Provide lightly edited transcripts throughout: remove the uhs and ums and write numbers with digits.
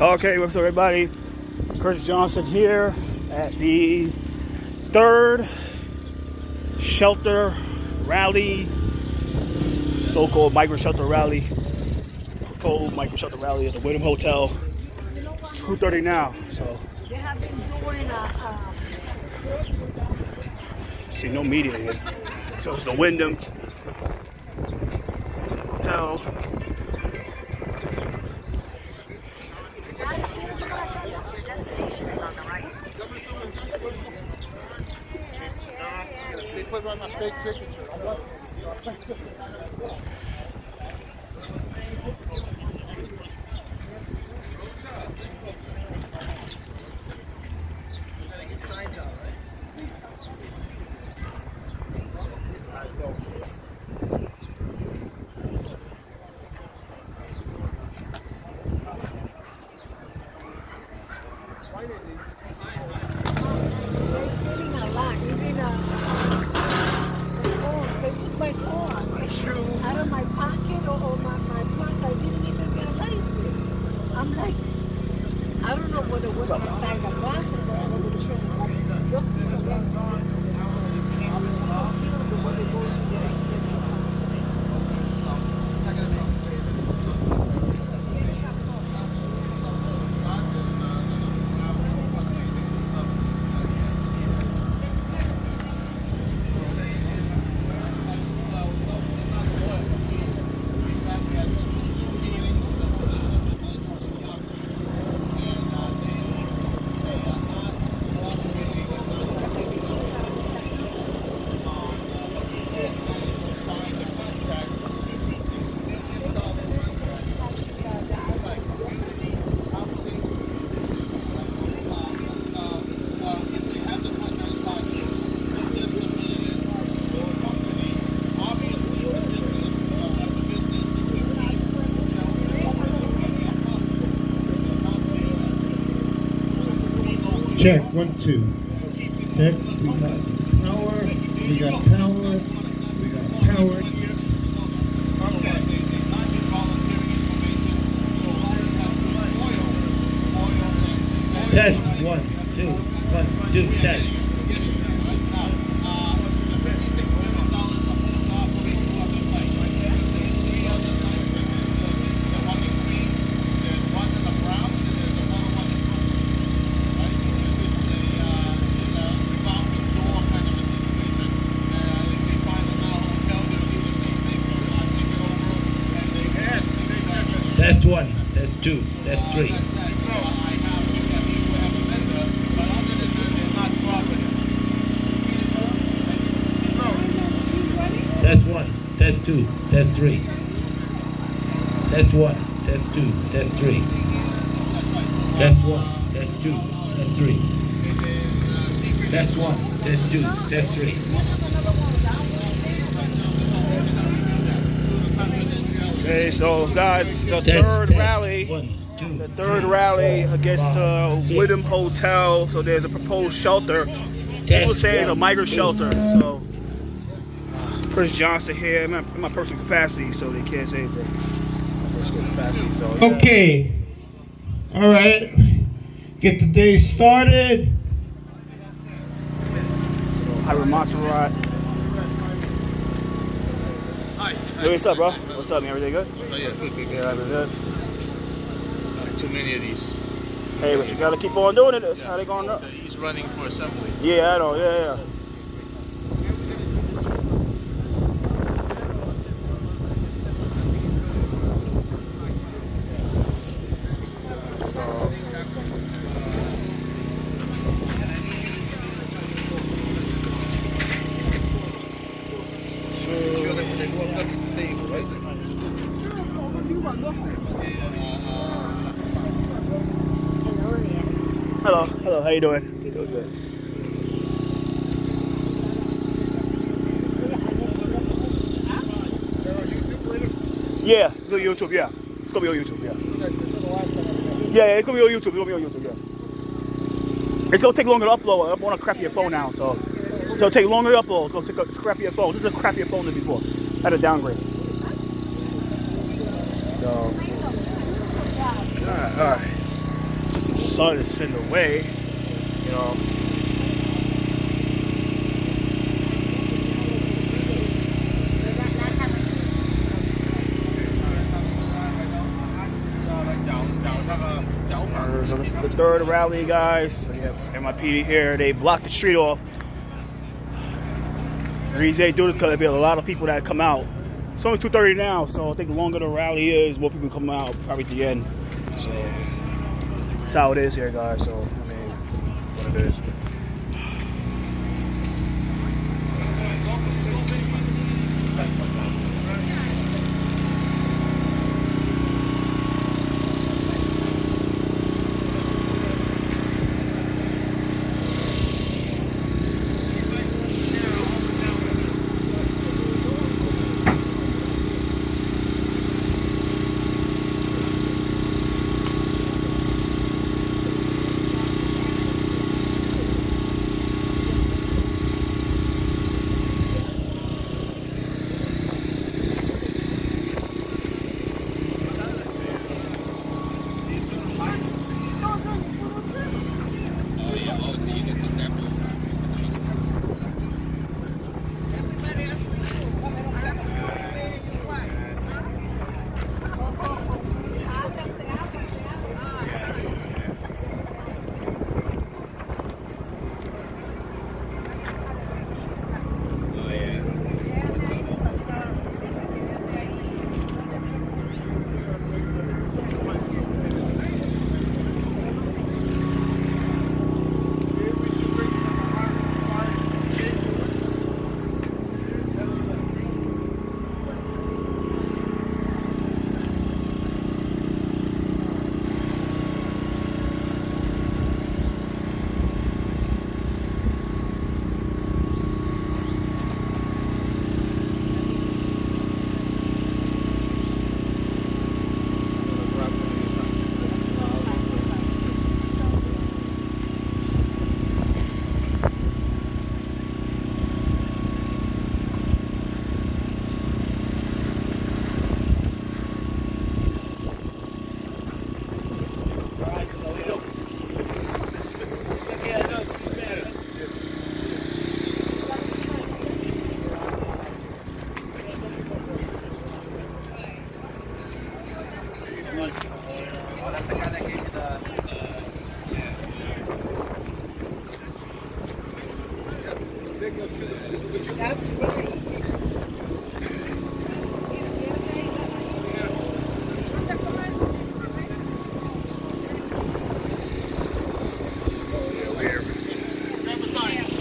Okay, what's up, everybody? Chris Johnson here at the third shelter rally, so-called migrant shelter rally, proposed migrant shelter rally at the Wyndham Hotel. It's 2:30 now, so. They have been doing see, no media here. So it's the Wyndham Hotel. Check, 1, 2. Check, we got power, we got power, we got power. Test, 1, 2, 1, 2, test. That's 1, that's 2, that's 3. That's 1, that's 2, that's 3. That's 1, that's 2, that's 3. That's 1, that's 2, that's 3. That's 1, that's 2, that's 3. Okay, so guys, the third rally, the third rally against Wyndham Hotel. So there's a proposed shelter. People say it's a migrant shelter. So Chris Johnson here in my personal capacity, so they can't say anything. My personal capacity, so yeah. Okay. All right. Get the day started. So Hiram Monserrate. Hey, what's up, bro? What's up, man? Everything good? Oh, yeah, good. Yeah, everything good. Too many of these. Hey, but you gotta keep on doing it. That's how they going up. He's running for assembly. Yeah, I know. Yeah. Hello, how you doing? Doing good. Yeah, do YouTube, yeah. It's gonna be on YouTube, yeah. Yeah, it's gonna be on YouTube, yeah. It's gonna take longer to upload. I want to crappier phone now, so. It's gonna take longer to upload. It's gonna take a crappier phone. This is a crappier phone than before. I had a downgrade. So. Alright. sun is in the way, you know. So this is the third rally, guys. So you have NYPD here. They blocked the street off. The reason they do this because there'll be a lot of people that come out. It's only 2:30 now, so I think the longer the rally is, more people come out probably at the end. So that's how it is here, guys. So I mean, what it is.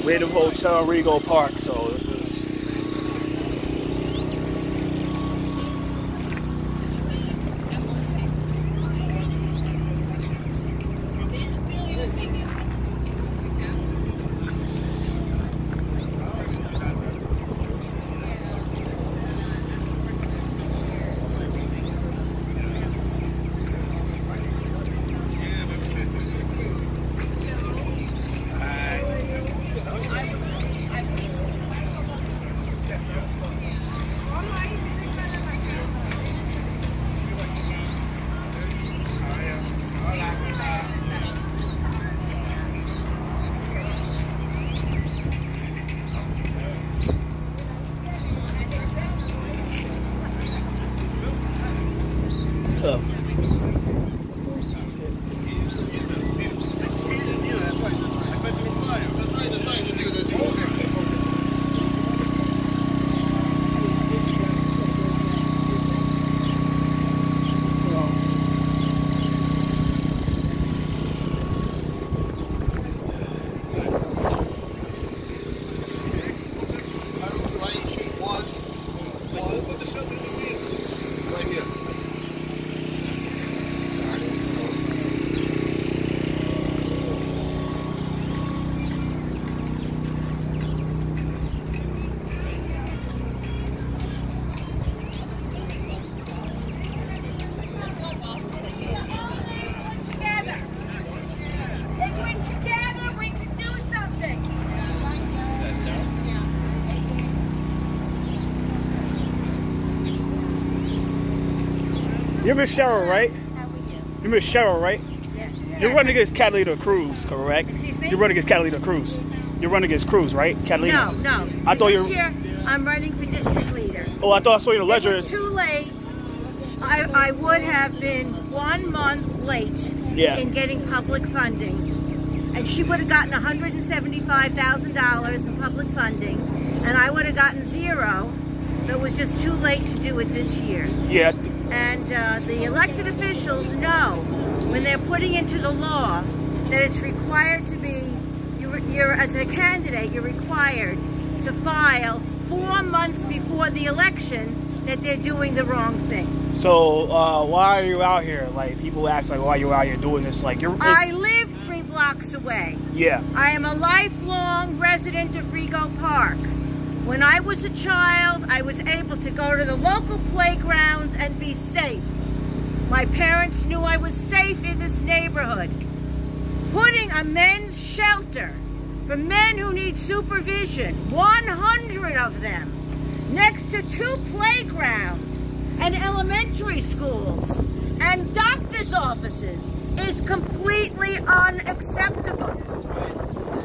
Wyndham Hotel, Rego Park. So this is You're Miss Cheryl, right? Yes. Yes. You're running against Catalina Cruz, correct? Excuse me? You're running against Catalina Cruz. You're running against Cruz, right? Catalina? No, no. I thought this year, I'm running for district leader. Oh, I thought I saw your ledger. It's too late. I would have been 1 month late in getting public funding. And she would have gotten $175,000 in public funding, and I would have gotten zero. So it was just too late to do it this year. Yeah. And the elected officials know when they're putting into the law that it's required to be, you're as a candidate, you're required to file 4 months before the election that they're doing the wrong thing. So why are you out here? Like, people ask, like, why are you out here doing this? Like, you're. I live 3 blocks away. Yeah. I am a lifelong resident of Rego Park. When I was a child, I was able to go to the local playgrounds and be safe. My parents knew I was safe in this neighborhood. Putting a men's shelter for men who need supervision, 100 of them, next to 2 playgrounds and elementary schools and doctor's offices is completely unacceptable.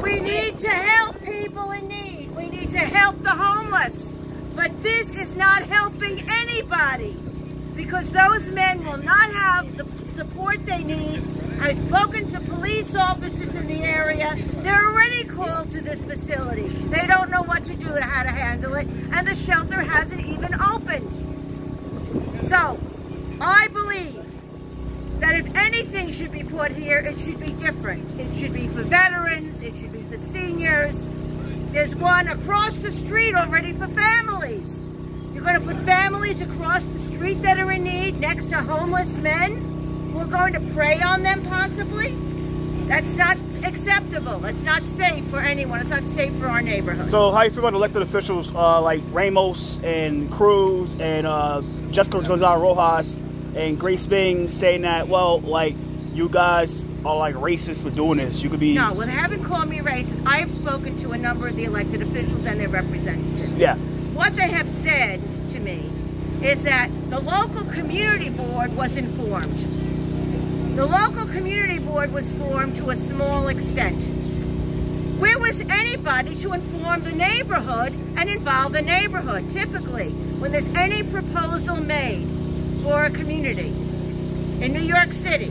We need to help people in need. We need to help the homeless. But this is not helping anybody because those men will not have the support they need. I've spoken to police officers in the area. They're already called to this facility. They don't know what to do or how to handle it, and the shelter hasn't even opened. So I believe that if anything should be put here, it should be different. It should be for veterans, it should be for seniors. There's one across the street already for families. You're going to put families across the street that are in need next to homeless men. We're going to prey on them, possibly? That's not acceptable. It's not safe for anyone. It's not safe for our neighborhood. So how do you feel about elected officials like Ramos and Cruz and Jessica Gonzalez-Rojas and Grace Bing saying that, well, like, you guys are, like, racist for doing this? You could be... No, well, they haven't called me racist. I have spoken to a number of the elected officials and their representatives. Yeah. What they have said to me is that the local community board was informed. The local community board was formed to a small extent. Where was anybody to inform the neighborhood and involve the neighborhood? Typically, when there's any proposal made for a community in New York City,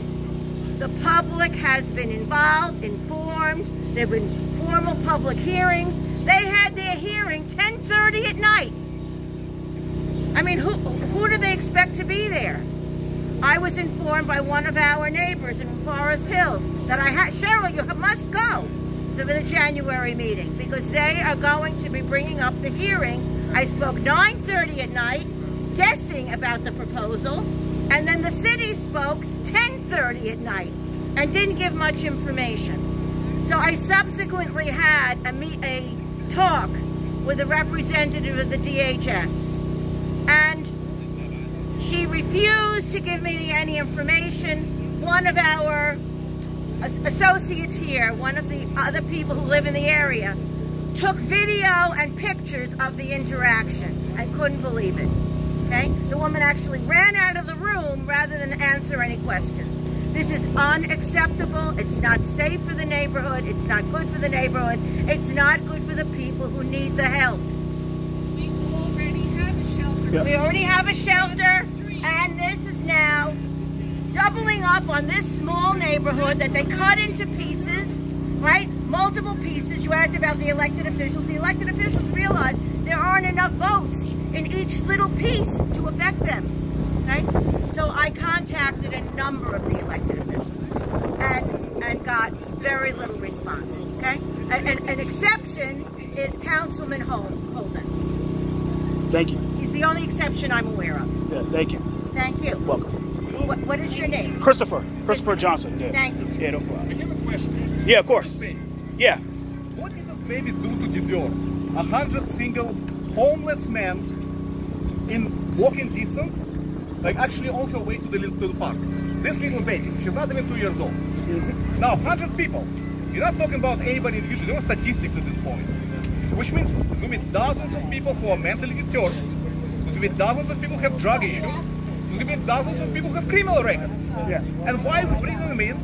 the public has been involved, informed. There have been formal public hearings. They had their hearing 10:30 at night. I mean, who do they expect to be there? I was informed by one of our neighbors in Forest Hills that Cheryl, you must go to the January meeting because they are going to be bringing up the hearing. I spoke 9:30 at night, guessing about the proposal, and then the city spoke 10:30 at night and didn't give much information. So I subsequently had a talk with a representative of the DHS, and she refused to give me any information. One of our associates here, one of the other people who live in the area, took video and pictures of the interaction. I couldn't believe it, okay? The woman actually ran out of the room rather than answer any questions. This is unacceptable. It's not safe for the neighborhood. It's not good for the neighborhood. It's not good for the people who need the help. Yep. We already have a shelter, and this is now doubling up on this small neighborhood that they cut into pieces, right? Multiple pieces. You asked about the elected officials. The elected officials realize there aren't enough votes in each little piece to affect them, right? So I contacted a number of the elected officials and got very little response, okay? An exception is Councilman Holden. Thank you. He's the only exception I'm aware of. Yeah, thank you. Thank you. Welcome. What is your name? Christopher Johnson. Yeah. Thank you. Yeah, no problem. I have a question. Yeah, of course. Yeah. What did this baby do to deserve 100 single homeless men in walking distance, like actually on her way to the park? This little baby, she's not even 2 years old. Mm-hmm. Now, 100 people. You're not talking about anybody individually. There are statistics at this point. Which means there's going to be dozens of people who are mentally disturbed. There's going to be dozens of people who have drug issues. There's going to be dozens of people who have criminal records. Yeah. And why we bring them in?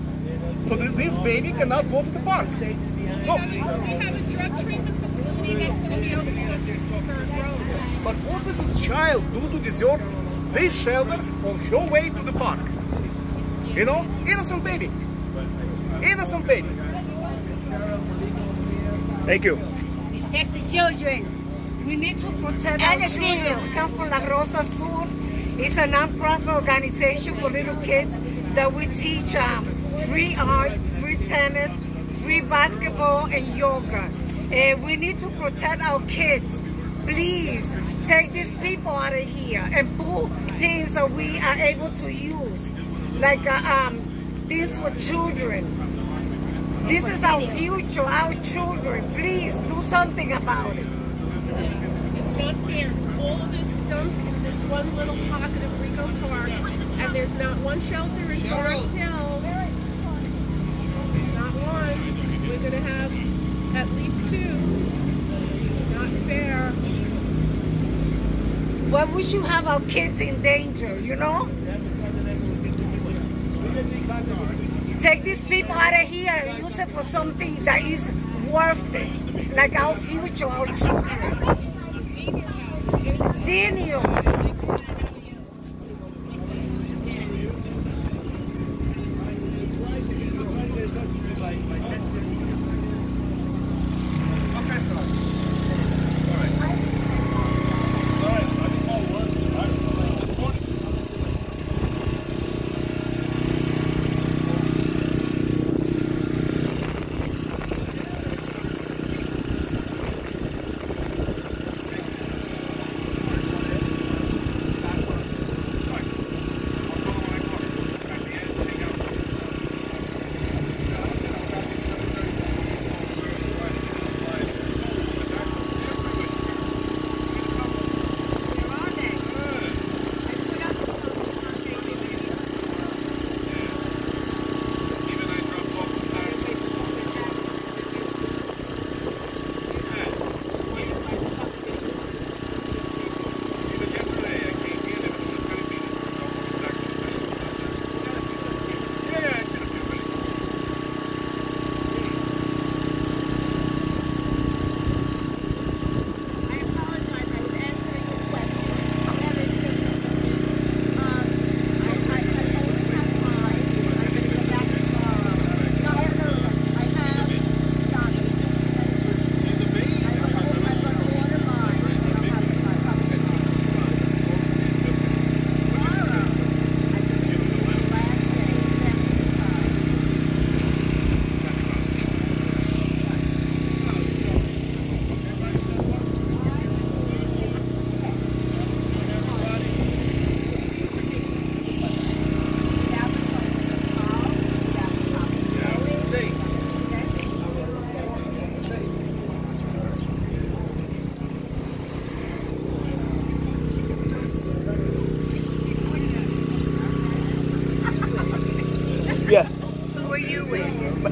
So this baby cannot go to the park. No. We have a drug treatment facility that's going to be open on 63rd Road. But what did this child do to deserve this shelter on her way to the park? You know, innocent baby. Innocent baby. Thank you. Respect the children. We need to protect our children. Come from La Rosa Sur. It's a non-profit organization for little kids that we teach free art, free tennis, free basketball, and yoga. And we need to protect our kids. Please take these people out of here and pull things that we are able to use, like these for children. This is our future, our children. Please do something about it. It's not fair. All of this dumped in this one little pocket of Rego Park, and there's not one shelter in Forest Hills. Not one. We're gonna have at least two. Not fair. Well, we should have our kids in danger, you know? Take these people out of here and use it for something that is worth it, like our future, our children. Seniors.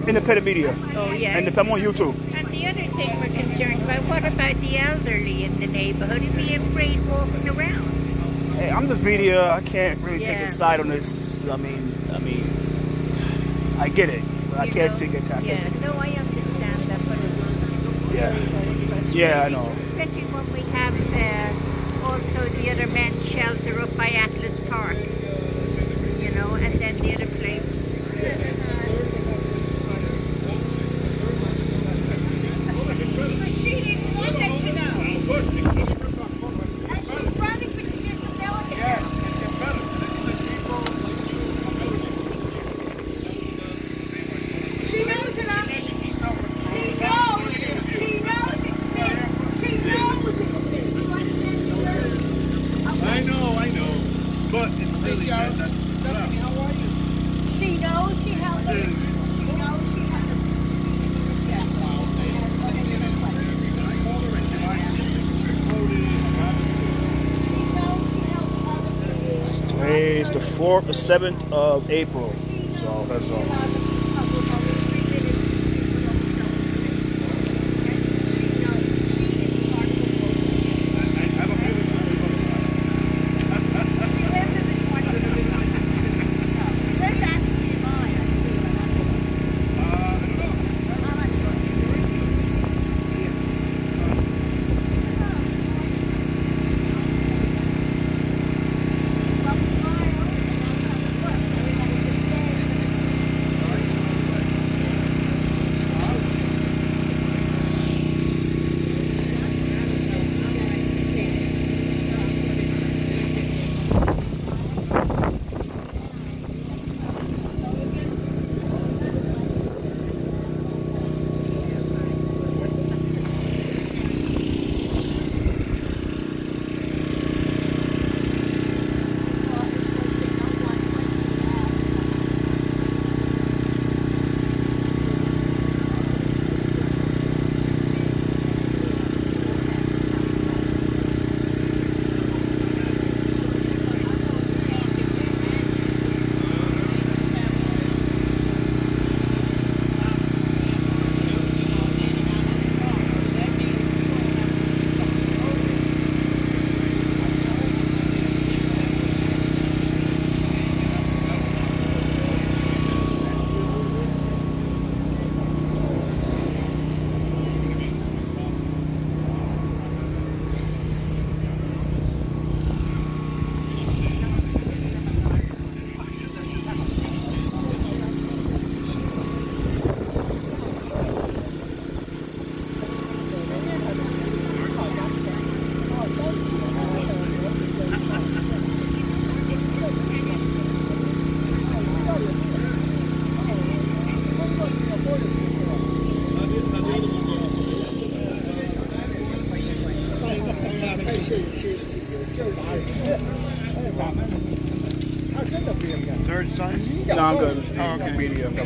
Independent media. Oh, yeah. And I'm on YouTube. And the other thing we're concerned about, what about the elderly in the neighborhood? Are we afraid walking around? Hey, I'm just media. I can't really take a side on this. I mean, I get it. But I can't take it. No, I understand that. But it's yeah, I know. Especially when we have also the other men's shelter up by Atlas Park, you know, and then the other place. The 7th of April, so that's all.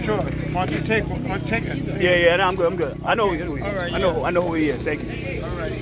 Sure. Why don't you take one? Take it. Yeah, no, I'm good. I know who he is. Right, I know who he is. Thank you. All right.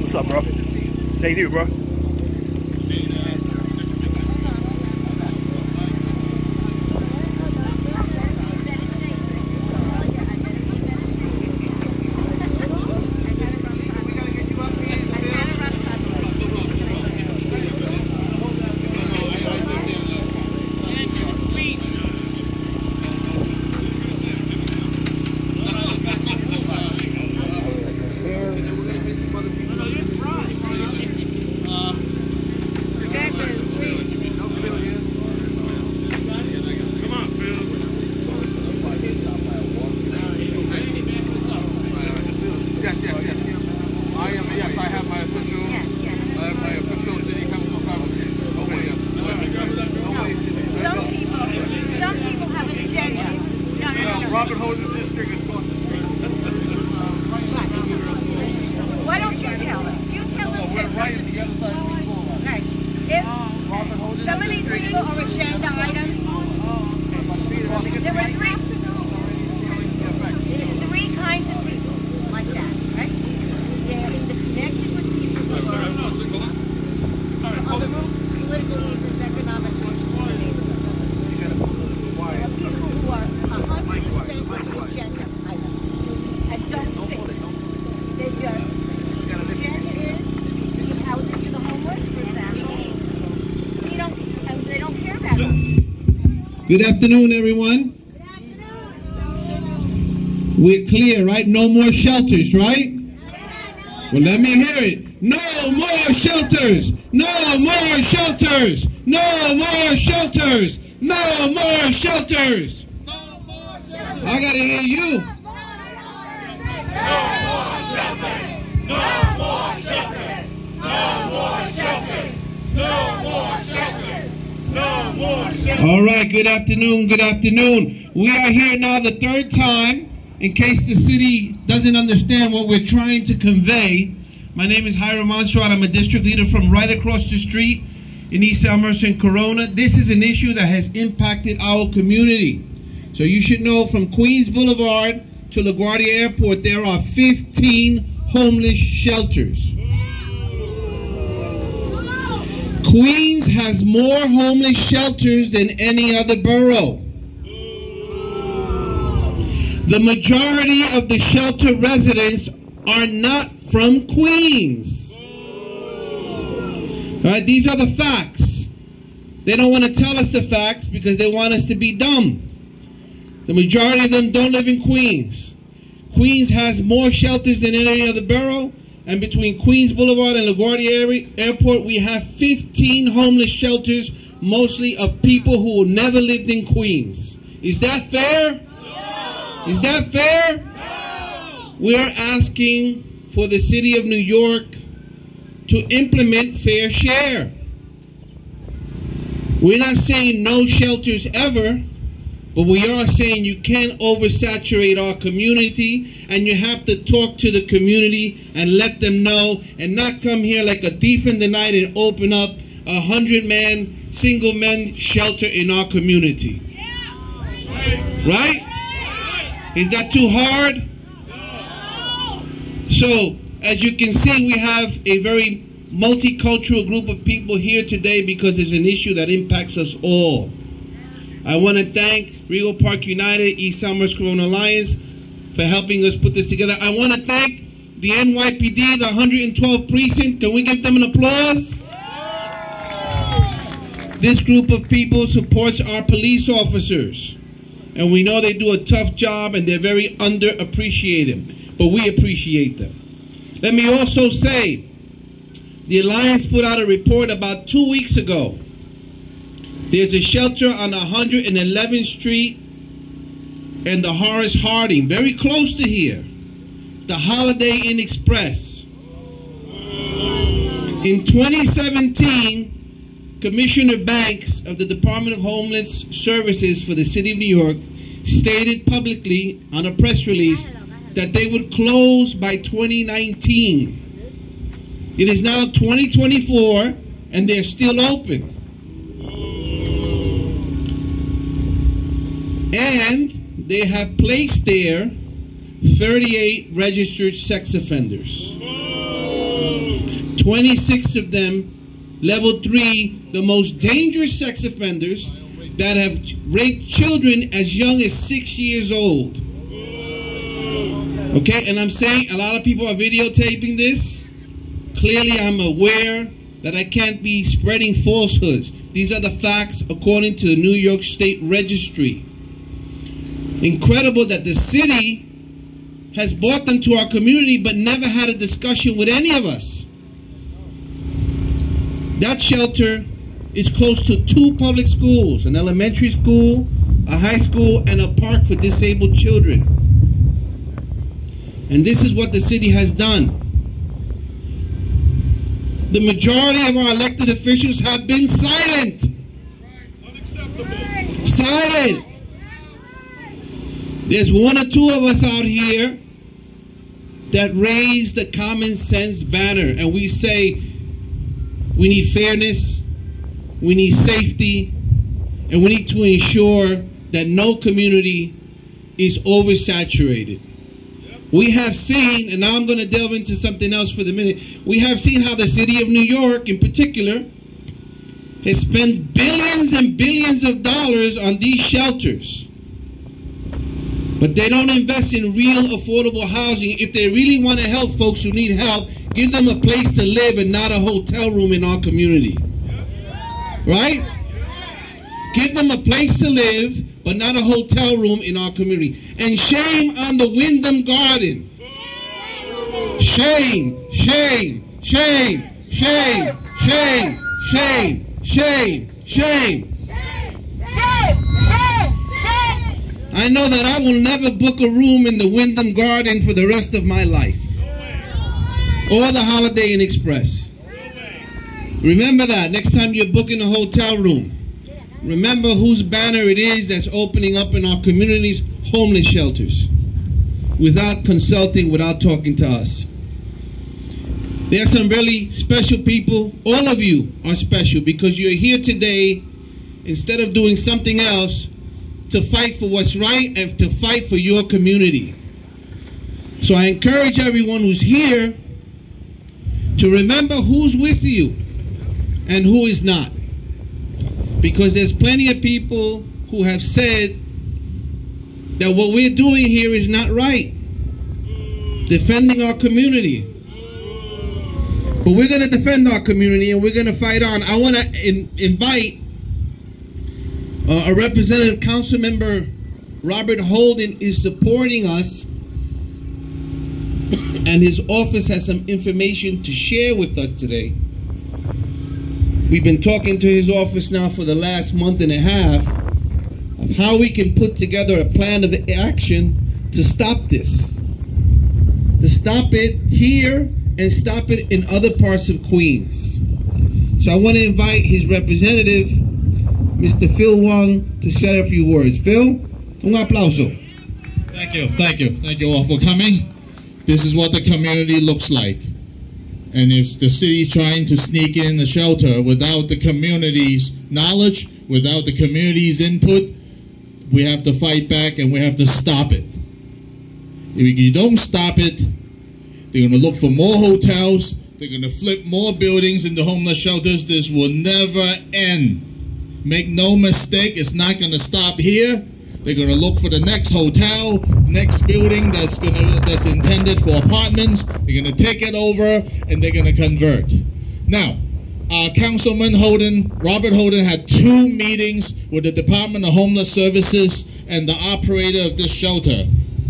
What's up, bro? Thank you, bro. Good afternoon, everyone. Good afternoon. We're clear, right? No more shelters, right? Well, let me hear it. No more shelters. No more shelters. No more shelters. No more shelters. No more shelters. I gotta hear you. No more shelters. No more shelters. No more shelters. No more shelters. All right, good afternoon, good afternoon. We are here now the third time, in case the city doesn't understand what we're trying to convey. My name is Hiram Monserrate. I'm a district leader from right across the street in East Elmhurst and Corona. This is an issue that has impacted our community. So you should know from Queens Boulevard to LaGuardia Airport, there are 15 homeless shelters. Queens has more homeless shelters than any other borough. The majority of the shelter residents are not from Queens. All right, these are the facts. They don't want to tell us the facts because they want us to be dumb. The majority of them don't live in Queens. Queens has more shelters than any other borough. And between Queens Boulevard and LaGuardia Airport, we have 15 homeless shelters, mostly of people who never lived in Queens. Is that fair? No. Is that fair? No. We are asking for the city of New York to implement fair share. We're not saying no shelters ever, but we are saying you can't oversaturate our community, and you have to talk to the community and let them know, and not come here like a thief in the night and open up a 100-man, single men shelter in our community. Right? Is that too hard? So, as you can see, we have a very multicultural group of people here today because it's an issue that impacts us all. I want to thank Rego Park United, East Elmhurst, Corona Alliance for helping us put this together. I want to thank the NYPD, the 112th precinct. Can we give them an applause? This group of people supports our police officers, and we know they do a tough job and they're very underappreciated, but we appreciate them. Let me also say, the Alliance put out a report about 2 weeks ago. There's a shelter on 111th Street and the Horace Harding, very close to here, the Holiday Inn Express. In 2017, Commissioner Banks of the Department of Homeless Services for the City of New York stated publicly on a press release that they would close by 2019. It is now 2024 and they're still open. And they have placed there 38 registered sex offenders. 26 of them Level 3, the most dangerous sex offenders that have raped children as young as 6 years old. Okay, and I'm saying a lot of people are videotaping this. Clearly I'm aware that I can't be spreading falsehoods. These are the facts according to the New York State Registry. Incredible that the city has brought them to our community but never had a discussion with any of us. That shelter is close to two public schools, an elementary school, a high school, and a park for disabled children. And this is what the city has done. The majority of our elected officials have been silent. Unacceptable. Silent. There's one or two of us out here that raise the common sense banner, and we say, we need fairness, we need safety, and we need to ensure that no community is oversaturated. We have seen, and now I'm going to delve into something else for the minute, we have seen how the city of New York in particular has spent billions and billions of dollars on these shelters. But they don't invest in real affordable housing. If they really want to help folks who need help, give them a place to live and not a hotel room in our community. Right? Give them a place to live, but not a hotel room in our community. And shame on the Wyndham Garden. Shame, shame, shame, shame, shame, shame, shame, shame. I know that I will never book a room in the Wyndham Garden for the rest of my life. Or the Holiday Inn Express. Remember that next time you're booking a hotel room. Remember whose banner it is that's opening up in our communities, homeless shelters, without consulting, without talking to us. There are some really special people. All of you are special because you're here today instead of doing something else to fight for what's right and to fight for your community. So I encourage everyone who's here to remember who's with you and who is not. Because there's plenty of people who have said that what we're doing here is not right. Defending our community. But we're going to defend our community and we're going to fight on. I want to invite a representative, council member Robert Holden is supporting us. And his office has some information to share with us today. We've been talking to his office now for the last month and a half of how we can put together a plan of action to stop this. To stop it here and stop it in other parts of Queens. So I want to invite his representative, Mr. Phil Wong, to share a few words. Phil, un aplauso. Thank you all for coming. This is what the community looks like. And if the city's trying to sneak in the shelter without the community's knowledge, without the community's input, we have to fight back and we have to stop it. If you don't stop it, they're gonna look for more hotels, they're gonna flip more buildings into homeless shelters. This will never end. Make no mistake, it's not gonna stop here. They're gonna look for the next hotel, next building that's intended for apartments. They're gonna take it over and they're gonna convert. Now, Councilman Holden, Robert Holden, had two meetings with the Department of Homeless Services and the operator of this shelter.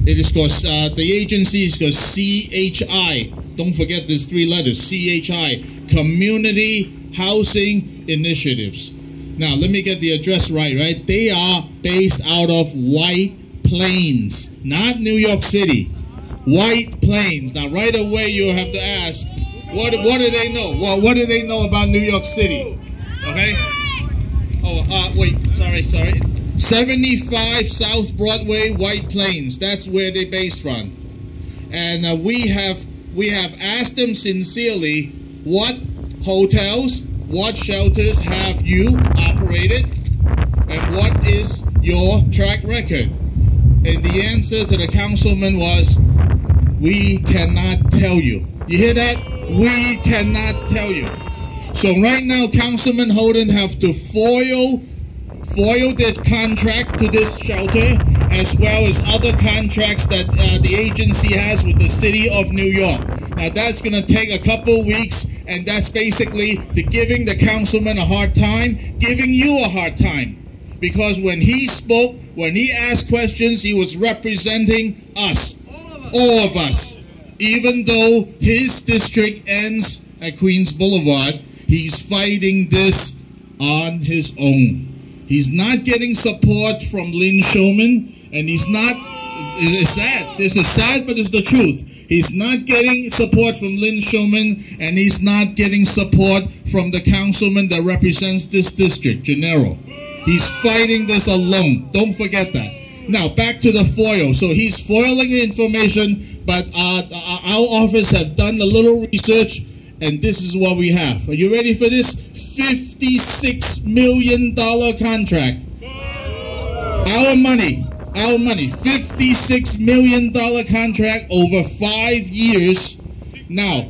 It is called, the agency is called CHI. Don't forget these three letters, CHI, Community Housing Initiatives. Now, let me get the address right? They are based out of White Plains, not New York City. White Plains. Now, right away, you'll have to ask, what do they know? Well, what do they know about New York City? Okay? Oh, wait, sorry. 75 South Broadway, White Plains. That's where they're based from. And we have asked them sincerely, what hotels, what shelters have you operated, and what is your track record? And the answer to the councilman was, we cannot tell you. You hear that? We cannot tell you. So right now, Councilman Holden have to foil the contract to this shelter, as well as other contracts that the agency has with the city of New York. Now that's gonna take a couple weeks, and that's basically the giving the councilman a hard time, giving you a hard time. Because when he spoke, when he asked questions, he was representing us, all of us. Even though his district ends at Queens Boulevard, he's fighting this on his own. He's not getting support from Lynn Shulman, and he's not, it's sad, this is sad, but it's the truth. He's not getting support from Lynn Shulman, and he's not getting support from the councilman that represents this district, Gennaro. He's fighting this alone, don't forget that. Now, back to the FOIL. So he's foiling the information, but our office have done a little research, and this is what we have. Are you ready for this? $56 million contract. Our money, $56 million contract over 5 years. Now,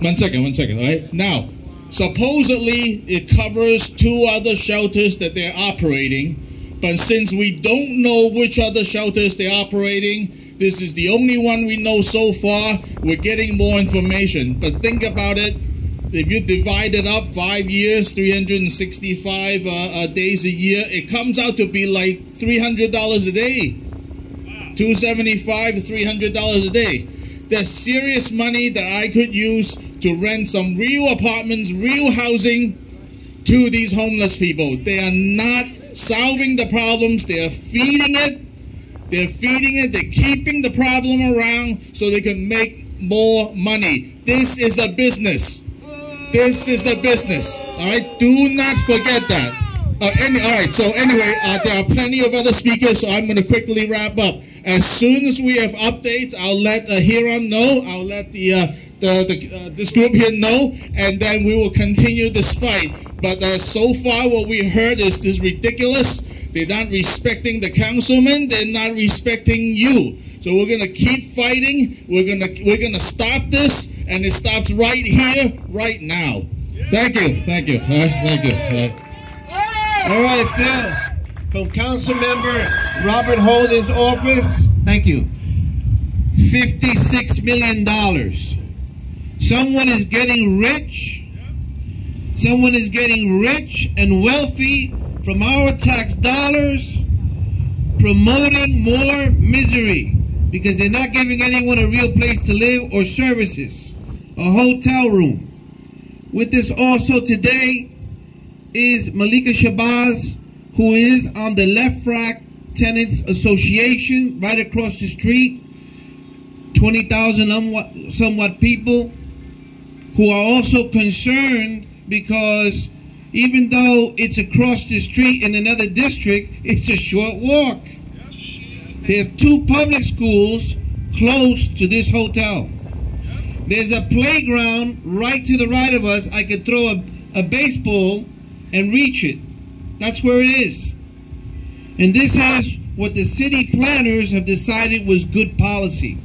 one second, all right? Now, supposedly it covers two other shelters that they're operating, but since we don't know which other shelters they're operating, this is the only one we know so far. We're getting more information, but think about it. If you divide it up, 5 years, 365 days a year, it comes out to be like $300 a day. Wow. $275 to $300 a day. That's serious money that I could use to rent some real apartments, real housing to these homeless people. They are not solving the problems. They are feeding it. They're keeping the problem around so they can make more money. This is a business. This is a business, all right? Do not forget that. Anyway, there are plenty of other speakers, so I'm going to quickly wrap up. As soon as we have updates, I'll let Hiram know. I'll let this group here know, and then we will continue this fight. But so far, what we heard is ridiculous. They're not respecting the councilman. They're not respecting you. So we're going to keep fighting. We're going to stop this. And it stops right here, right now. Thank you. Thank you. All right, Phil, from Council Member Robert Holden's office. Thank you. $56 million. Someone is getting rich. Someone is getting rich and wealthy from our tax dollars, promoting more misery because they're not giving anyone a real place to live or services. A hotel room. With this also today is Malika Shabazz, who is on the Left Rack Tennis Association right across the street. 20,000 somewhat people who are also concerned because even though it's across the street in another district, it's a short walk. There's two public schools close to this hotel. There's a playground right to the right of us. I could throw a baseball and reach it. That's where it is. And this is what the city planners have decided was good policy.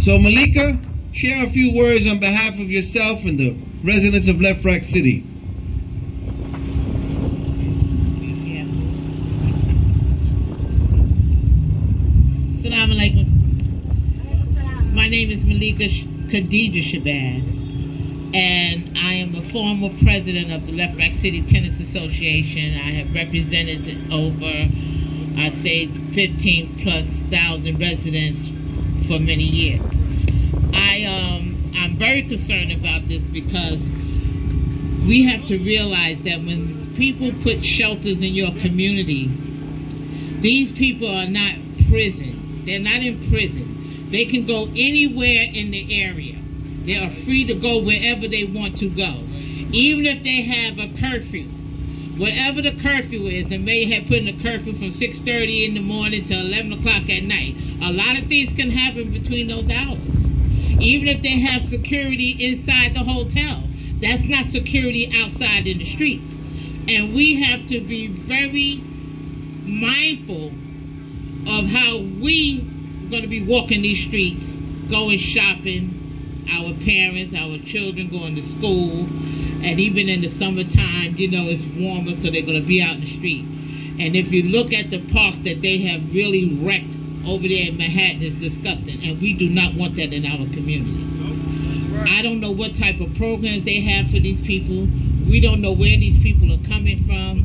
So Malika, share a few words on behalf of yourself and the residents of Left Rack City. Yeah. Assalamu alaikum. My name is Malika Khadija Shabazz, and I am the former president of the Left Rack City Tennis Association. I have represented over, I say, 15,000+ residents for many years. I'm very concerned about this because we have to realize that when people put shelters in your community, these people are not prison. They're not in prison. They can go anywhere in the area. They are free to go wherever they want to go, even if they have a curfew. Whatever the curfew is, and they have put in a curfew from 6:30 in the morning to 11 o'clock at night. A lot of things can happen between those hours. Even if they have security inside the hotel, that's not security outside in the streets. And we have to be very mindful of how we are going to be walking these streets, going shopping, our parents, our children going to school, and even in the summertime, you know, it's warmer, so they're going to be out in the street. And if you look at the parks that they have really wrecked over there in Manhattan, is disgusting, and we do not want that in our community. I don't know what type of programs they have for these people. We don't know where these people are coming from,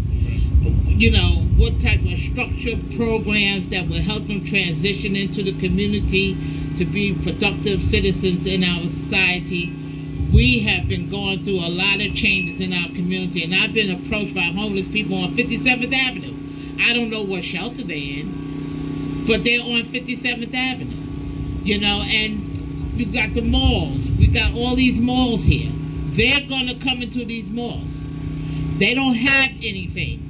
you know, what type of structure, programs that will help them transition into the community to be productive citizens in our society. We have been going through a lot of changes in our community, and I've been approached by homeless people on 57th Avenue. I don't know what shelter they're in, but they're on 57th Avenue, you know, and you got the malls. We got all these malls here. They're going to come into these malls. They don't have anything.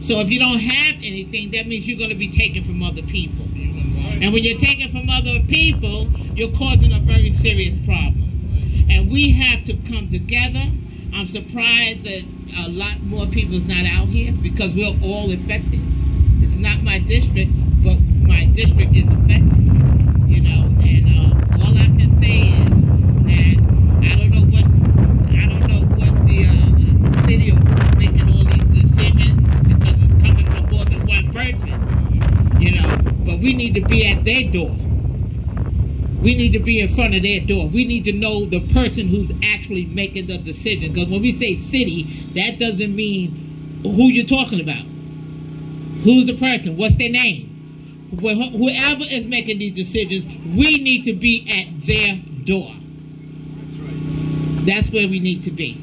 So if you don't have anything, that means you're going to be taken from other people. And when you're taken from other people, you're causing a very serious problem. And we have to come together. I'm surprised that a lot more people's not out here because we're all affected. It's not my district, but my district is affected, you know. And all I can say is that I don't know what the city or who's making all these decisions because it's coming from more than one person, you know. But we need to be at their door. We need to be in front of their door. We need to know the person who's actually making the decision. Because when we say city, that doesn't mean who you're talking about. Who's the person? What's their name? Whoever is making these decisions, we need to be at their door. That's right. That's where we need to be.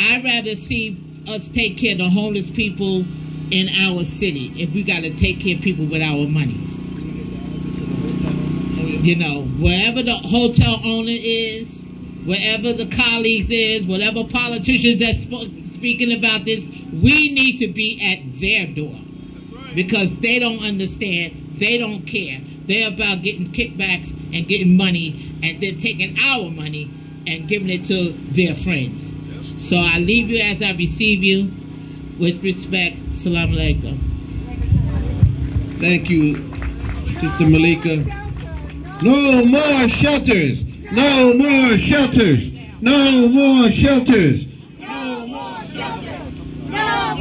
I'd rather see us take care of the homeless people in our city if we got to take care of people with our monies. You know, wherever the hotel owner is, wherever the colleagues is, whatever politicians that's speaking about this, we need to be at their door. That's right. Because they don't understand, they don't care. They're about getting kickbacks and getting money, and they're taking our money and giving it to their friends. Yep. So I leave you as I receive you with respect. Salaam alaikum. Thank you, Sister Malika. No more shelters! No more shelters! No more shelters! No more shelters! No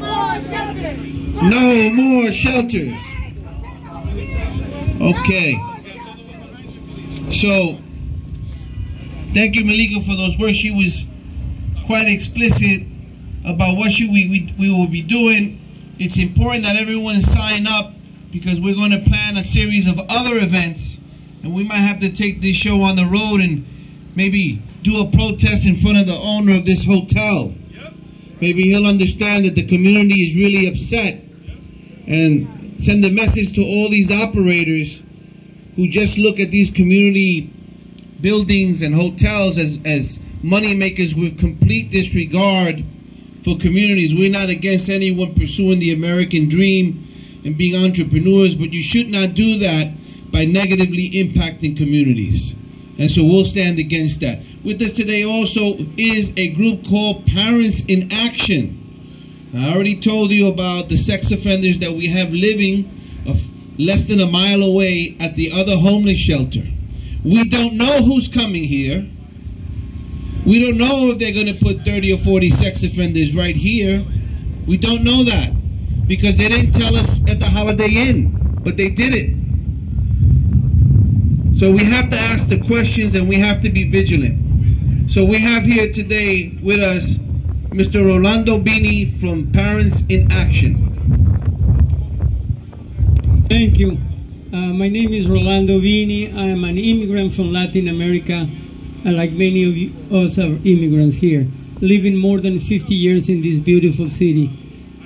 more shelters! No more shelters! No more shelters! Okay. So, thank you, Malika, for those words. She was quite explicit about what we will be doing. It's important that everyone sign up, because we're going to plan a series of other events, and we might have to take this show on the road and maybe do a protest in front of the owner of this hotel. Yep. Maybe he'll understand that the community is really upset, and send a message to all these operators who just look at these community buildings and hotels as money makers with complete disregard for communities. We're not against anyone pursuing the American dream and being entrepreneurs, but you should not do that by negatively impacting communities. And so we'll stand against that. With us today also is a group called Parents in Action. I already told you about the sex offenders that we have living less than a mile away at the other homeless shelter. We don't know who's coming here. We don't know if they're going to put 30 or 40 sex offenders right here. We don't know that because they didn't tell us at the Holiday Inn, but they did it. So we have to ask the questions and we have to be vigilant. So we have here today with us Mr. Rolando Vini from Parents in Action. Thank you. My name is Rolando Vini. I am an immigrant from Latin America, and like many of you, us are immigrants here, living more than 50 years in this beautiful city.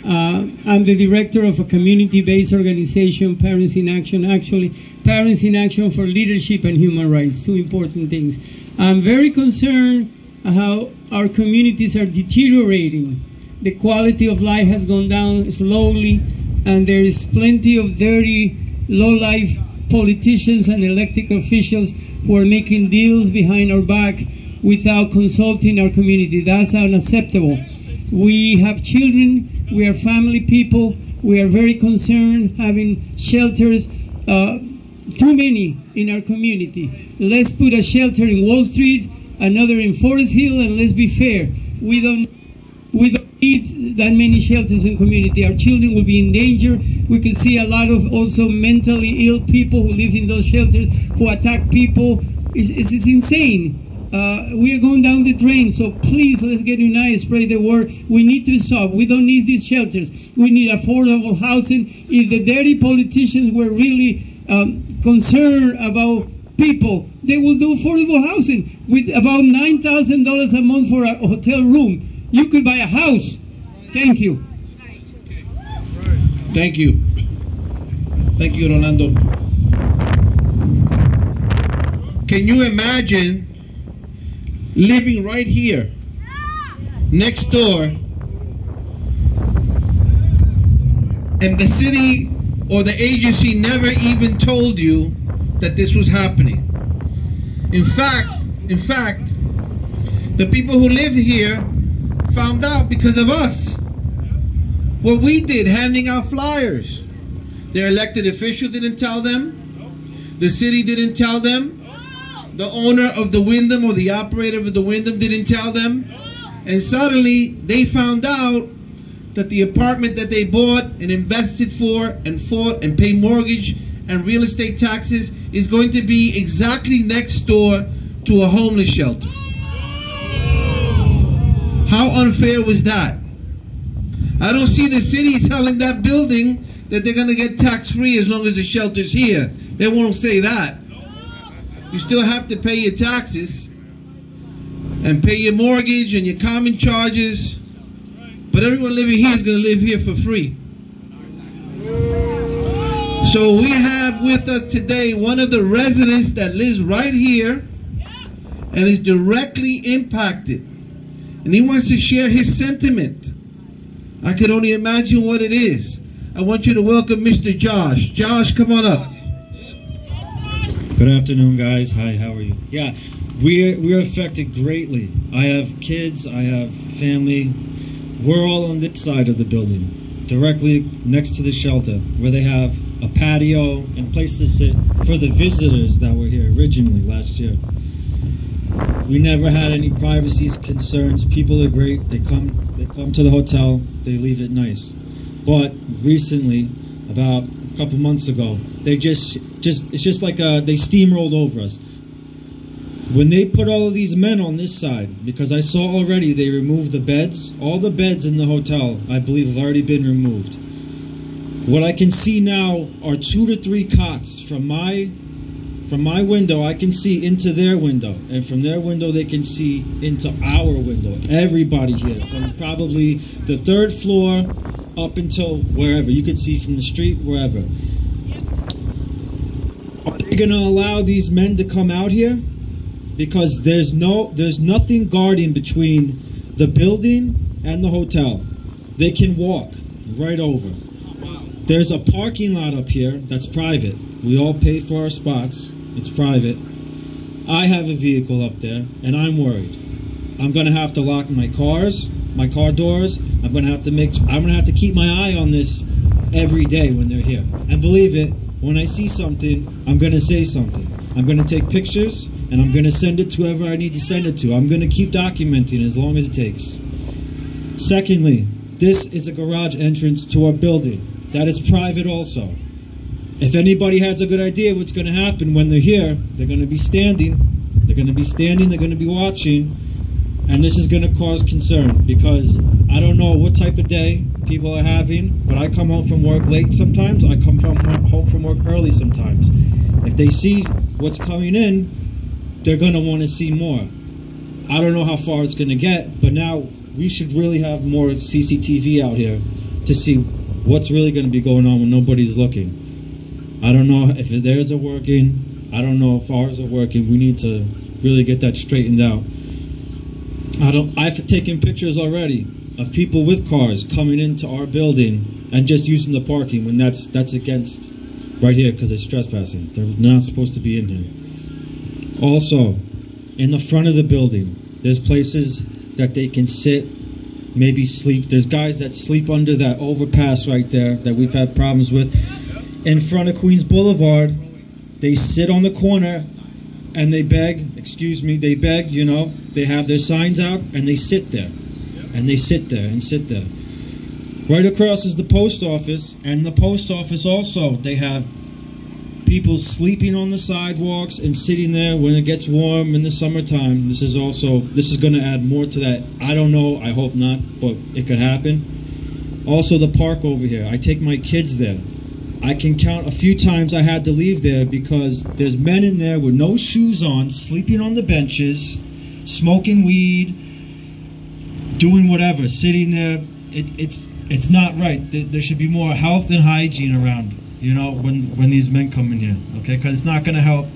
I'm the director of a community-based organization, Parents in Action, actually Parents in Action for Leadership and Human Rights, two important things. I'm very concerned how our communities are deteriorating. The quality of life has gone down slowly, and there is plenty of dirty, low-life politicians and elected officials who are making deals behind our back without consulting our community. That's unacceptable. We have children. We are family people. We are very concerned having shelters, too many in our community. Let's put a shelter in Wall Street, another in Forest Hills, and let's be fair. We don't need that many shelters in community. Our children will be in danger. We can see a lot of also mentally ill people who live in those shelters, who attack people. It's insane. We are going down the drain, so please, let's get united, spread the word. We need to stop. We don't need these shelters. We need affordable housing. If the dirty politicians were really concerned about people, they will do affordable housing. With about $9,000 a month for a hotel room, you could buy a house. Thank you. Thank you. Thank you, Rolando. Can you imagine living right here, next door, and the city or the agency never even told you that this was happening? In fact, the people who live here found out because of us. What we did, handing out flyers. Their elected official didn't tell them. The city didn't tell them. The owner of the Wyndham or the operator of the Wyndham didn't tell them. And suddenly they found out that the apartment that they bought and invested for and fought and paid mortgage and real estate taxes is going to be exactly next door to a homeless shelter. How unfair was that? I don't see the city telling that building that they're going to get tax-free as long as the shelter's here. They won't say that. You still have to pay your taxes and pay your mortgage and your common charges, but everyone living here is going to live here for free. So we have with us today one of the residents that lives right here and is directly impacted, and he wants to share his sentiment. I could only imagine what it is. I want you to welcome Mr. Josh. Josh, come on up. Good afternoon, guys. Hi, how are you? Yeah, we're affected greatly. I have kids, I have family. We're all on this side of the building, directly next to the shelter, where they have a patio and place to sit for the visitors that were here originally last year. We never had any privacy concerns. People are great. They come to the hotel, they leave it nice. But recently, about a couple months ago, they they steamrolled over us. When they put all of these men on this side, because I saw already they removed the beds. All the beds in the hotel, I believe, have already been removed. What I can see now are 2 to 3 cots from my window. I can see into their window, and from their window they can see into our window. Everybody here, from probably the 3rd floor up until wherever. You could see from the street, wherever. Are they going to allow these men to come out here? Because there's nothing guarding between the building and the hotel. They can walk right over. There's a parking lot up here that's private. We all pay for our spots. It's private. I have a vehicle up there, and I'm worried. I'm going to have to lock my cars, my car doors. I'm going to have to keep my eye on this every day when they're here. And believe it, when I see something, I'm going to say something. I'm going to take pictures, and I'm going to send it to whoever I need to send it to. I'm going to keep documenting as long as it takes. Secondly, this is a garage entrance to our building. That is private also. If anybody has a good idea what's going to happen when they're here, they're going to be standing. They're going to be standing. They're going to be watching. And this is going to cause concern, because I don't know what type of day people are having, but I come home from work late sometimes. I come home from work early sometimes. If they see what's coming in, they're going to want to see more. I don't know how far it's going to get, but now we should really have more CCTV out here to see what's really going to be going on when nobody's looking. I don't know if theirs are working. I don't know if ours are working. We need to really get that straightened out. I've taken pictures already of people with cars coming into our building and just using the parking when that's against right here, because it's trespassing. They're not supposed to be in here. Also, in the front of the building, there's places that they can sit, maybe sleep. There's guys that sleep under that overpass right there that we've had problems with. In front of Queens Boulevard, they sit on the corner and they beg, you know, they have their signs out and they sit there. And they sit there and sit there. Right across is the post office, and the post office also, they have people sleeping on the sidewalks and sitting there when it gets warm in the summertime. This is gonna add more to that. I don't know, I hope not, but it could happen. Also the park over here, I take my kids there. I can count a few times I had to leave there because there's men in there with no shoes on, sleeping on the benches, smoking weed, doing whatever, sitting there. It's not right. There should be more health and hygiene around, you know, when these men come in here, okay? Because it's not going to help.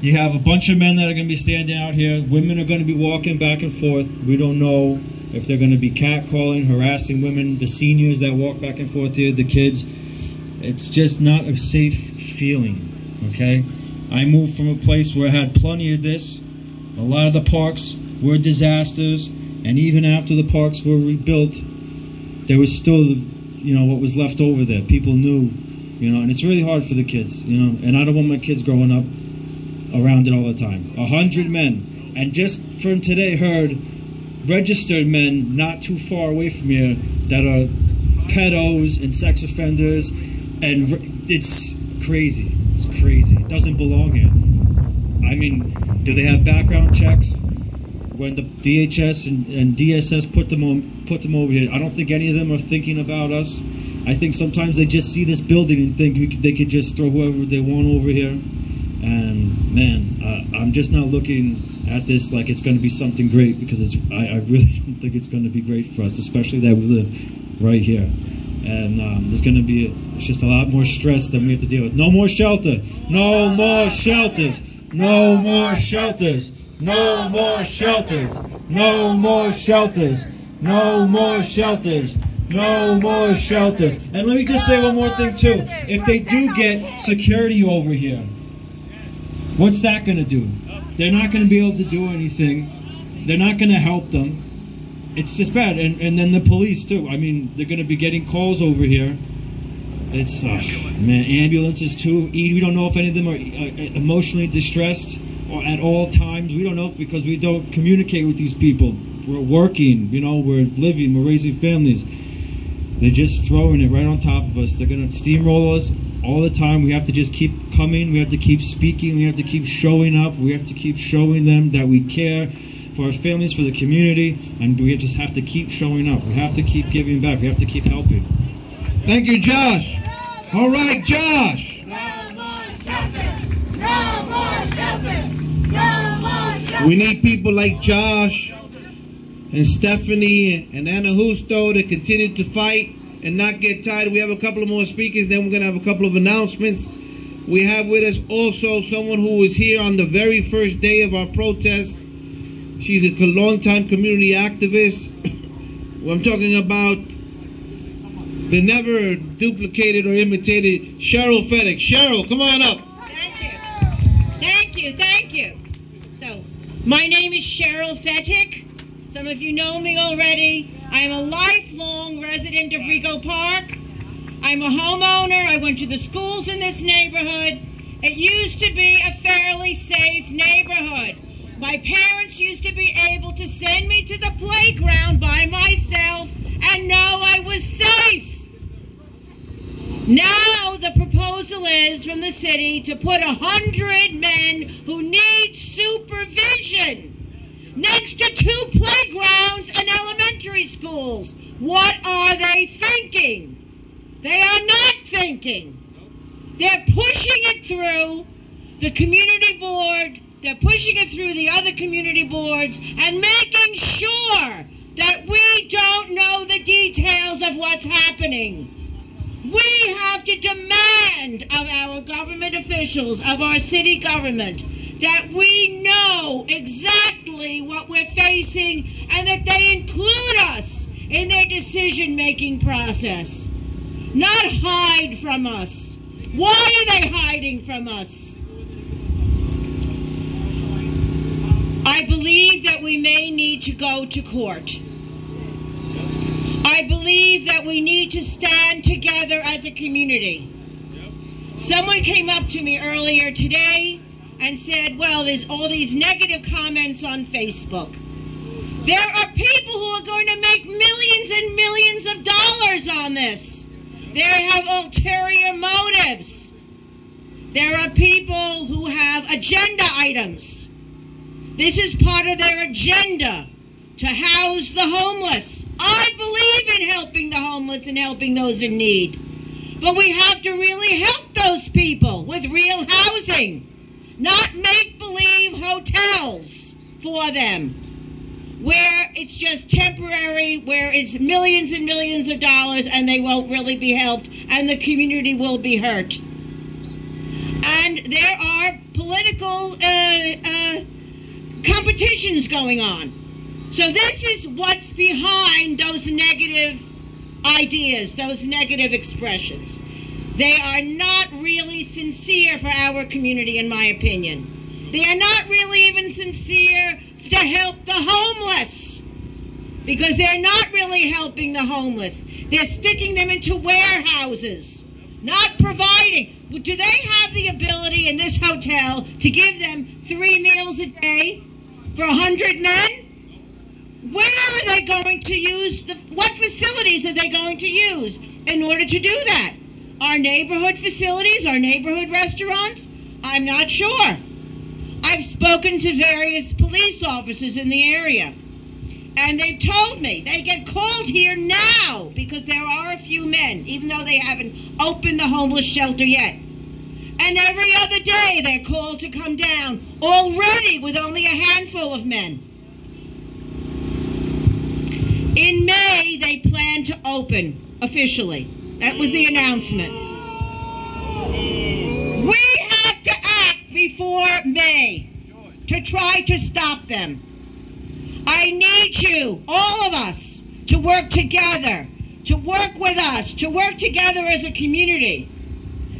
You have a bunch of men that are going to be standing out here. Women are going to be walking back and forth. We don't know if they're going to be catcalling, harassing women, the seniors that walk back and forth here, the kids. It's just not a safe feeling, okay? I moved from a place where I had plenty of this. A lot of the parks were disasters, and even after the parks were rebuilt, there was still, you know, what was left over there. People knew, you know, and it's really hard for the kids, you know, and I don't want my kids growing up around it all the time. 100 men, and just from today heard registered men not too far away from here that are pedos and sex offenders. And it's crazy. It's crazy. It doesn't belong here. I mean, do they have background checks? When the DHS and DSS put them over here, I don't think any of them are thinking about us. I think sometimes they just see this building and think they could just throw whoever they want over here. And man, I'm just not looking at this like it's going to be something great, because I really don't think it's going to be great for us, especially that we live right here. And there's going to be just a lot more stress than we have to deal with. No more shelter. No more shelters. No more shelters. No more shelters. No more shelters. No more shelters. No more shelters. And let me just say one more thing, too. If they do get security over here, what's that going to do? They're not going to be able to do anything. They're not going to help them. It's just bad, and then the police too. I mean, they're going to be getting calls over here. It's man, ambulances too. We don't know if any of them are emotionally distressed or at all times. We don't know, because we don't communicate with these people. We're working, you know, we're living, we're raising families. They're just throwing it right on top of us. They're going to steamroll us all the time. We have to just keep coming. We have to keep speaking. We have to keep showing up. We have to keep showing them that we care. For our families, for the community, and we just have to keep showing up. We have to keep giving back. We have to keep helping. Thank you, Josh. All right, Josh. No more shelters. No more shelters. No more shelters. We need people like Josh and Stephanie and Ana Justo to continue to fight and not get tired. We have a couple of more speakers, then we're going to have a couple of announcements. We have with us also someone who was here on the very first day of our protest. She's a long-time community activist. I'm talking about the never duplicated or imitated Cheryl Fettig. Cheryl, come on up. Thank you. Thank you. Thank you. So, my name is Cheryl Fettig. Some of you know me already. I am a lifelong resident of Rego Park. I'm a homeowner. I went to the schools in this neighborhood. It used to be a fairly safe neighborhood. My parents used to be able to send me to the playground by myself and know I was safe. Now the proposal is from the city to put 100 men who need supervision next to 2 playgrounds and elementary schools. What are they thinking? They are not thinking. They're pushing it through the community board. They're pushing it through the other community boards and making sure that we don't know the details of what's happening. We have to demand of our government officials, of our city government, that we know exactly what we're facing and that they include us in their decision-making process, not hide from us. Why are they hiding from us? I believe that we may need to go to court. I believe that we need to stand together as a community. Someone came up to me earlier today and said, well, there's all these negative comments on Facebook. There are people who are going to make millions and millions of dollars on this. They have ulterior motives. There are people who have agenda items. This is part of their agenda, to house the homeless. I believe in helping the homeless and helping those in need. But we have to really help those people with real housing, not make-believe hotels for them, where it's just temporary, where it's millions and millions of dollars and they won't really be helped and the community will be hurt. And there are political competitions going on. So this is what's behind those negative ideas, those negative expressions. They are not really sincere for our community, in my opinion. They are not really even sincere to help the homeless, because they're not really helping the homeless. They're sticking them into warehouses, not providing. Do they have the ability in this hotel to give them 3 meals a day? For 100 men? Where are they going to use, what facilities are they going to use in order to do that? Our neighborhood facilities, our neighborhood restaurants? I'm not sure. I've spoken to various police officers in the area, and they've told me they get called here now because there are a few men, even though they haven't opened the homeless shelter yet. And every other day they're called to come down, already with only a handful of men. In May, they plan to open officially. That was the announcement. We have to act before May to try to stop them. I need you, all of us, to work together, to work with us, to work together as a community.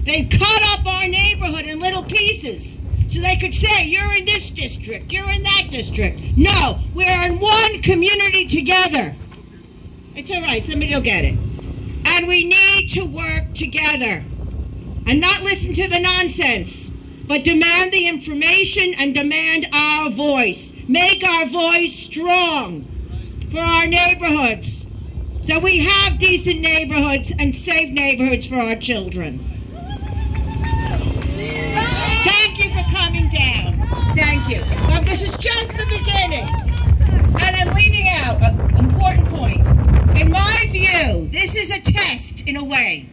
They've cut up our neighborhood in little pieces so they could say, you're in this district, you're in that district. No, we're in one community together. It's all right, somebody will get it. And we need to work together and not listen to the nonsense, but demand the information and demand our voice. Make our voice strong for our neighborhoods so we have decent neighborhoods and safe neighborhoods for our children. Thank you for coming down. Thank you. Well, this is just the beginning. And I'm leaving out an important point. In my view, this is a test, in a way,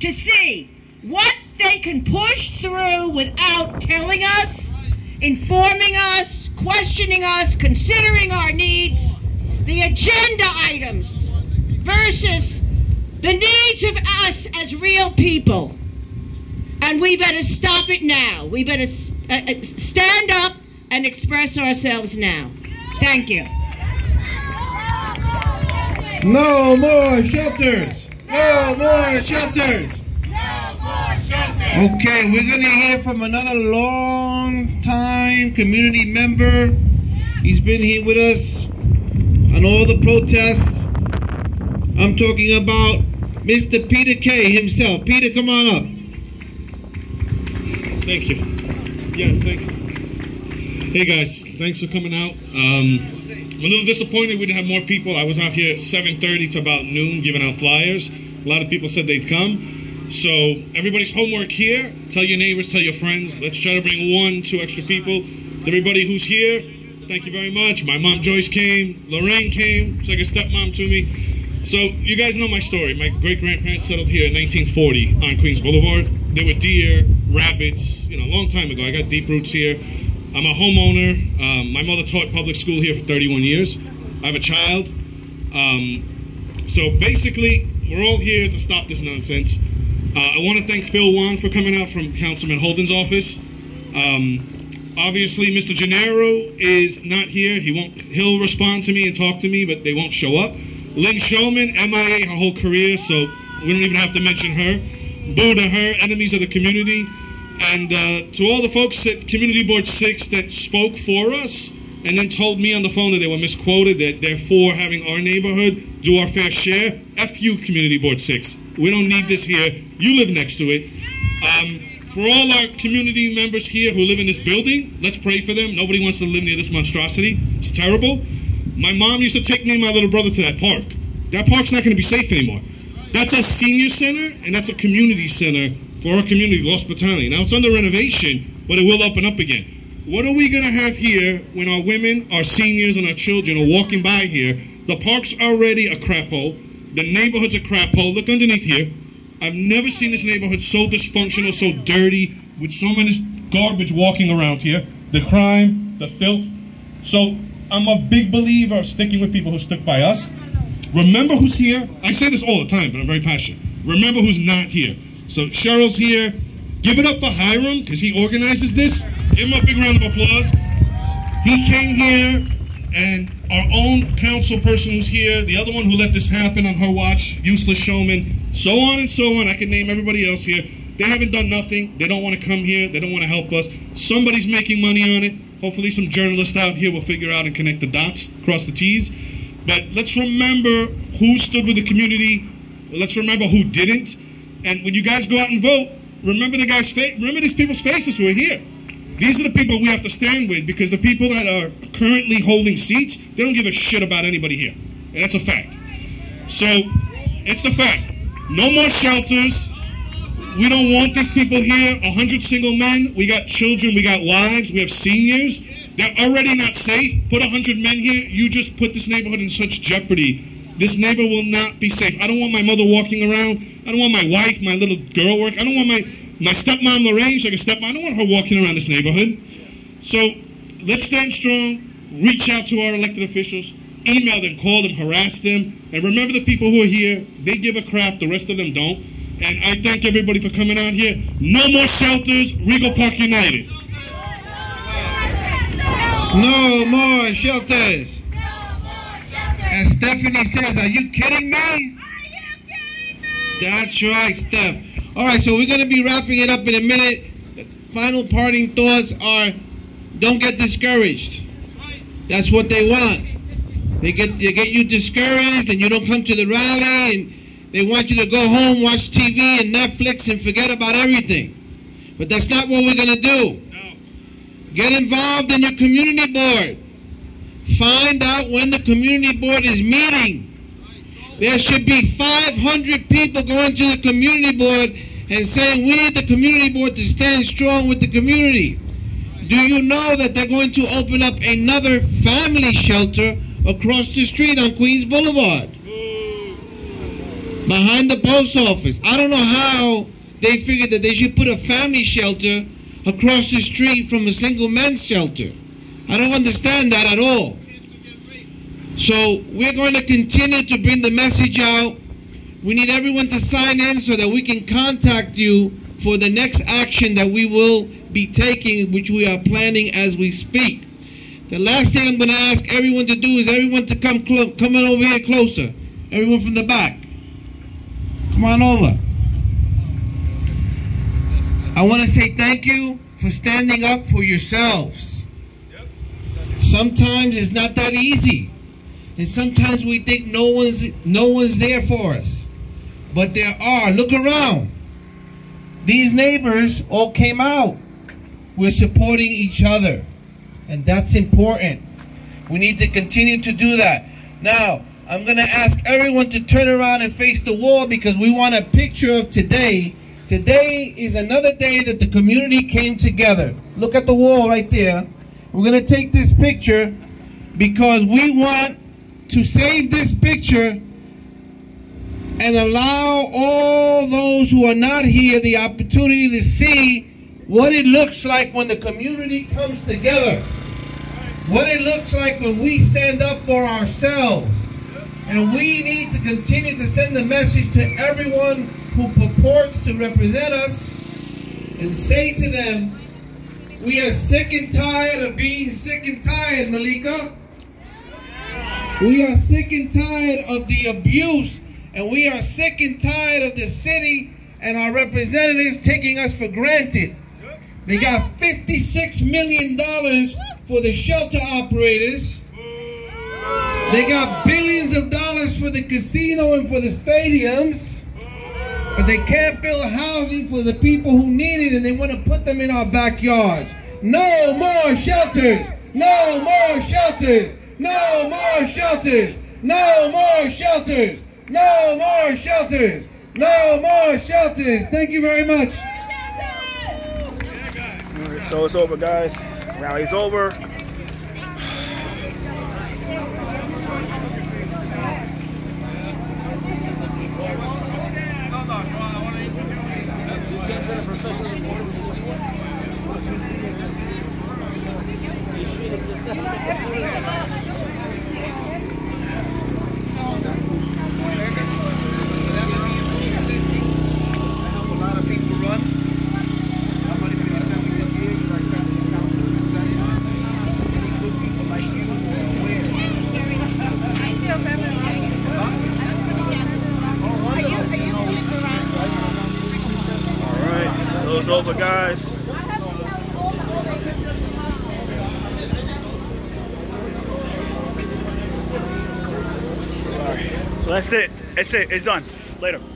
to see what they can push through without telling us, informing us, questioning us, considering our needs, the agenda items versus the needs of us as real people. And we better stop it now. We better stand up and express ourselves now. Thank you. No more shelters. No more shelters. No more shelters. Okay, we're going to hear from another long-time community member. He's been here with us on all the protests. I'm talking about Mr. Peter Kaye himself. Peter, come on up. Thank you. Yes, thank you. Hey guys, thanks for coming out. I'm a little disappointed we didn't have more people. I was out here at 7:30 to about noon giving out flyers. A lot of people said they'd come. So everybody's homework here. Tell your neighbors, tell your friends. Let's try to bring 1-2 extra people. To everybody who's here, thank you very much. My mom Joyce came. Lorraine came. She's like a stepmom to me. So you guys know my story. My great-grandparents settled here in 1940 on Queens Boulevard. There were deer, rabbits, you know, a long time ago. I got deep roots here. I'm a homeowner. My mother taught public school here for 31 years. I have a child. So basically, we're all here to stop this nonsense. I want to thank Phil Wong for coming out from Councilman Holden's office. Obviously, Mr. Gennaro is not here. He'll respond to me and talk to me, but they won't show up. Lynn Shulman, MIA her whole career, so we don't even have to mention her. Boo to her, enemies of the community. And to all the folks at Community Board 6 that spoke for us and then told me on the phone that they were misquoted, that they're for having our neighborhood do our fair share, F you, Community Board 6. We don't need this here. You live next to it. For all our community members here who live in this building, let's pray for them. Nobody wants to live near this monstrosity. It's terrible. My mom used to take me and my little brother to that park. That park's not going to be safe anymore. That's a senior center, and that's a community center for our community, Lost Battalion. Now, it's under renovation, but it will open up again. What are we going to have here when our women, our seniors, and our children are walking by here? The park's already a crap hole. The neighborhood's a crap hole. Look underneath here. I've never seen this neighborhood so dysfunctional, so dirty, with so much garbage walking around here. The crime, the filth. So I'm a big believer of sticking with people who stick by us. Remember who's here. I say this all the time, but I'm very passionate. Remember who's not here. So Cheryl's here. Give it up for Hiram, because he organizes this. Give him a big round of applause. He came here, and our own council person who's here, the other one who let this happen on her watch, useless showman, so on and so on. I can name everybody else here. They haven't done nothing. They don't want to come here. They don't want to help us. Somebody's making money on it. Hopefully some journalist out here will figure out and connect the dots, cross the T's. But let's remember who stood with the community. Let's remember who didn't. And when you guys go out and vote, remember the guys' face. Remember these people's faces who are here. These are the people we have to stand with, because the people that are currently holding seats, they don't give a shit about anybody here. And that's a fact. So it's the fact. No more shelters. We don't want these people here. 100 single men. We got children. We got wives. We have seniors. They're already not safe. Put 100 men here. You just put this neighborhood in such jeopardy. This neighbor will not be safe. I don't want my mother walking around. I don't want my wife, my little girl work. I don't want my stepmom Lorraine, she's like a stepmom. I don't want her walking around this neighborhood. So let's stand strong. Reach out to our elected officials. Email them, call them, harass them. And remember the people who are here. They give a crap. The rest of them don't. And I thank everybody for coming out here. No more shelters. Rego Park United. No more shelters. And Stephanie says, are you kidding me? Are you kidding me? That's right, Steph. All right, so we're going to be wrapping it up in a minute. The final parting thoughts are, don't get discouraged. That's what they want. They get you discouraged and you don't come to the rally, and they want you to go home, watch TV and Netflix and forget about everything. But that's not what we're going to do. No. Get involved in your community board. Find out when the community board is meeting. There should be 500 people going to the community board and saying, we need the community board to stand strong with the community. Do you know that they're going to open up another family shelter across the street on Queens Boulevard? Behind the post office. I don't know how they figured that they should put a family shelter across the street from a single men's shelter. I don't understand that at all. So we're going to continue to bring the message out. We need everyone to sign in so that we can contact you for the next action that we will be taking, which we are planning as we speak. The last thing I'm going to ask everyone to do is everyone to come on over here closer. Everyone from the back, come on over. I want to say thank you for standing up for yourselves. Sometimes it's not that easy. And sometimes we think no one's there for us. But there are. Look around. These neighbors all came out. We're supporting each other. And that's important. We need to continue to do that. Now, I'm going to ask everyone to turn around and face the wall because we want a picture of today. Today is another day that the community came together. Look at the wall right there. We're going to take this picture because we want to save this picture and allow all those who are not here the opportunity to see what it looks like when the community comes together. What it looks like when we stand up for ourselves. And we need to continue to send the message to everyone who purports to represent us and say to them, we are sick and tired of being sick and tired, Malika. We are sick and tired of the abuse, and we are sick and tired of the city and our representatives taking us for granted. They got $56 million for the shelter operators. They got billions of dollars for the casino and for the stadiums. But they can't build housing for the people who need it, and they want to put them in our backyards. No more shelters. No more shelters. No more shelters. No more shelters. No more shelters. No more shelters. Thank you very much. So it's over, guys. Rally's over. That's it. It's done. Later.